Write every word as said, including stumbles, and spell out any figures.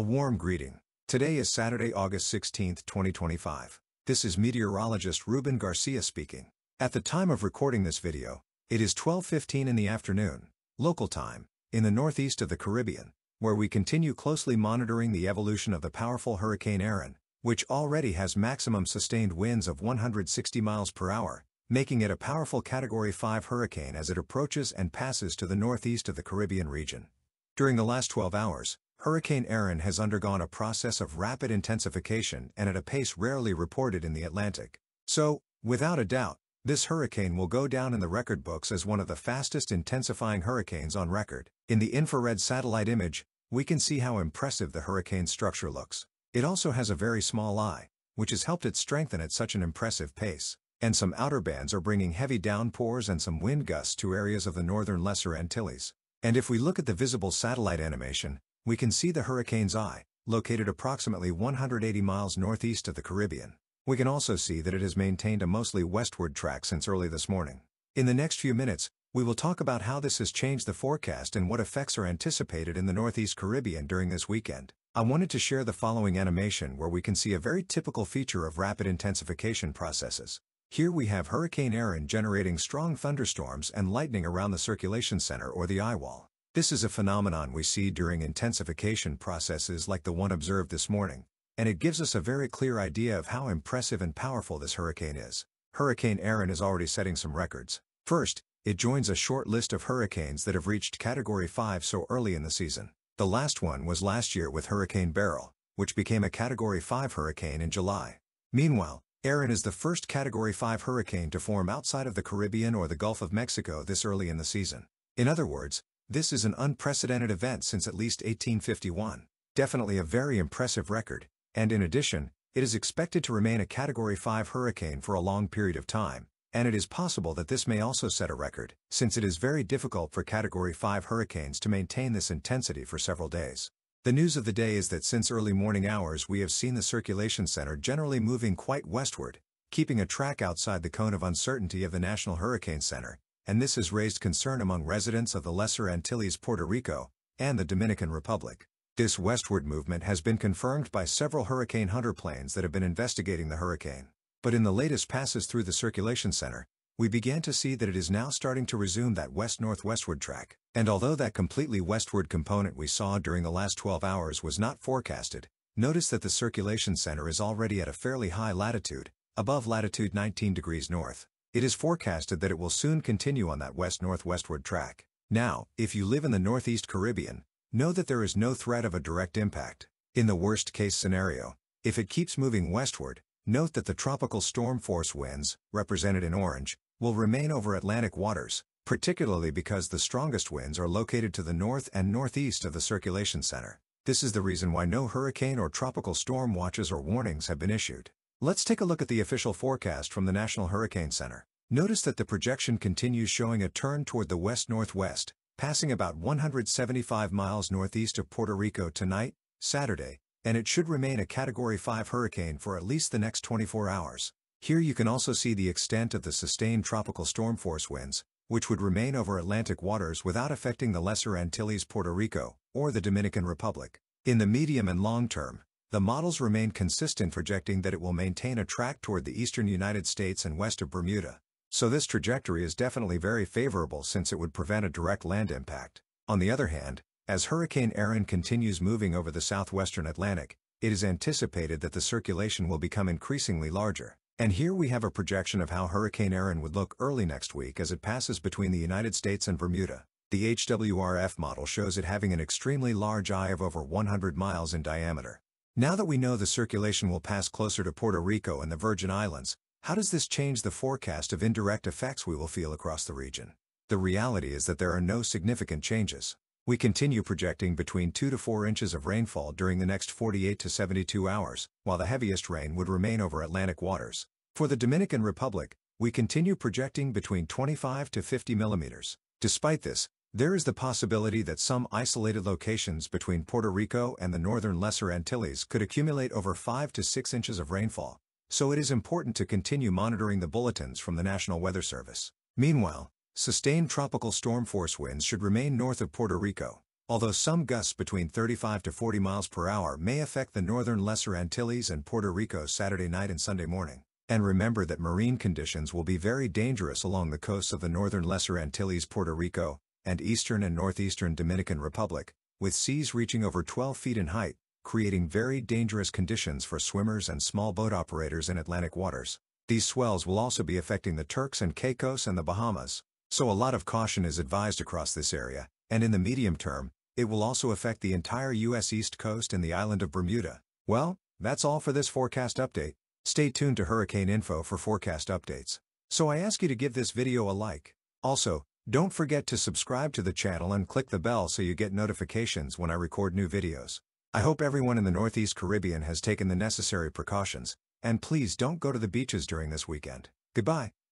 A warm greeting. Today is Saturday, August sixteenth, twenty twenty-five. This is meteorologist Ruben Garcia speaking. At the time of recording this video, it is twelve fifteen in the afternoon, local time, in the northeast of the Caribbean, where we continue closely monitoring the evolution of the powerful Hurricane Erin, which already has maximum sustained winds of one hundred sixty miles per hour, making it a powerful Category five hurricane as it approaches and passes to the northeast of the Caribbean region. During the last twelve hours, Hurricane Erin has undergone a process of rapid intensification and at a pace rarely reported in the Atlantic. So, without a doubt, this hurricane will go down in the record books as one of the fastest intensifying hurricanes on record. In the infrared satellite image, we can see how impressive the hurricane's structure looks. It also has a very small eye, which has helped it strengthen at such an impressive pace. And some outer bands are bringing heavy downpours and some wind gusts to areas of the northern Lesser Antilles. And if we look at the visible satellite animation, we can see the hurricane's eye, located approximately one hundred eighty miles northeast of the Caribbean. We can also see that it has maintained a mostly westward track since early this morning. In the next few minutes, we will talk about how this has changed the forecast and what effects are anticipated in the Northeast Caribbean during this weekend. I wanted to share the following animation where we can see a very typical feature of rapid intensification processes. Here we have Hurricane Erin generating strong thunderstorms and lightning around the circulation center or the eye wall. This is a phenomenon we see during intensification processes like the one observed this morning, and it gives us a very clear idea of how impressive and powerful this hurricane is. Hurricane Erin is already setting some records. First, it joins a short list of hurricanes that have reached Category five so early in the season. The last one was last year with Hurricane Beryl, which became a Category five hurricane in July. Meanwhile, Erin is the first Category five hurricane to form outside of the Caribbean or the Gulf of Mexico this early in the season. In other words, this is an unprecedented event since at least eighteen fifty-one, definitely a very impressive record, and in addition, it is expected to remain a Category five hurricane for a long period of time, and it is possible that this may also set a record, since it is very difficult for Category five hurricanes to maintain this intensity for several days. The news of the day is that since early morning hours we have seen the circulation center generally moving quite westward, keeping a track outside the cone of uncertainty of the National Hurricane Center, and this has raised concern among residents of the Lesser Antilles, Puerto Rico, and the Dominican Republic. This westward movement has been confirmed by several Hurricane Hunter planes that have been investigating the hurricane. But in the latest passes through the circulation center, we began to see that it is now starting to resume that west-northwestward track. And although that completely westward component we saw during the last twelve hours was not forecasted, notice that the circulation center is already at a fairly high latitude, above latitude nineteen degrees north. It is forecasted that it will soon continue on that west-northwestward track. Now, if you live in the Northeast Caribbean, know that there is no threat of a direct impact. In the worst-case scenario, if it keeps moving westward, note that the tropical storm force winds, represented in orange, will remain over Atlantic waters, particularly because the strongest winds are located to the north and northeast of the circulation center. This is the reason why no hurricane or tropical storm watches or warnings have been issued. Let's take a look at the official forecast from the National Hurricane Center. Notice that the projection continues showing a turn toward the west-northwest, passing about one hundred seventy-five miles northeast of Puerto Rico tonight, Saturday, and it should remain a Category five hurricane for at least the next twenty-four hours. Here you can also see the extent of the sustained tropical storm force winds, which would remain over Atlantic waters without affecting the Lesser Antilles, Puerto Rico, or the Dominican Republic. In the medium and long term, the models remain consistent, projecting that it will maintain a track toward the eastern United States and west of Bermuda. So this trajectory is definitely very favorable since it would prevent a direct land impact. On the other hand, as Hurricane Erin continues moving over the southwestern Atlantic, it is anticipated that the circulation will become increasingly larger. And here we have a projection of how Hurricane Erin would look early next week as it passes between the United States and Bermuda. The H W R F model shows it having an extremely large eye of over one hundred miles in diameter. Now that we know the circulation will pass closer to Puerto Rico and the Virgin Islands, how does this change the forecast of indirect effects we will feel across the region? The reality is that there are no significant changes. We continue projecting between two to four inches of rainfall during the next forty-eight to seventy-two hours, while the heaviest rain would remain over Atlantic waters. For the Dominican Republic, we continue projecting between twenty-five to fifty millimeters. Despite this, there is the possibility that some isolated locations between Puerto Rico and the northern Lesser Antilles could accumulate over five to six inches of rainfall, so it is important to continue monitoring the bulletins from the National Weather Service. Meanwhile, sustained tropical storm force winds should remain north of Puerto Rico. although some gusts between thirty-five to forty miles per hour may affect the northern Lesser Antilles and Puerto Rico Saturday night and Sunday morning. And remember that marine conditions will be very dangerous along the coasts of the northern Lesser Antilles, Puerto Rico, and eastern and northeastern Dominican Republic, with seas reaching over twelve feet in height, creating very dangerous conditions for swimmers and small boat operators in Atlantic waters. These swells will also be affecting the Turks and Caicos and the Bahamas, so a lot of caution is advised across this area, and in the medium term, it will also affect the entire U S East Coast and the island of Bermuda. Well, that's all for this forecast update. Stay tuned to Hurricane Info for forecast updates. So I ask you to give this video a like. Also, don't forget to subscribe to the channel and click the bell so you get notifications when I record new videos. I hope everyone in the Northeast Caribbean has taken the necessary precautions, and please don't go to the beaches during this weekend. Goodbye.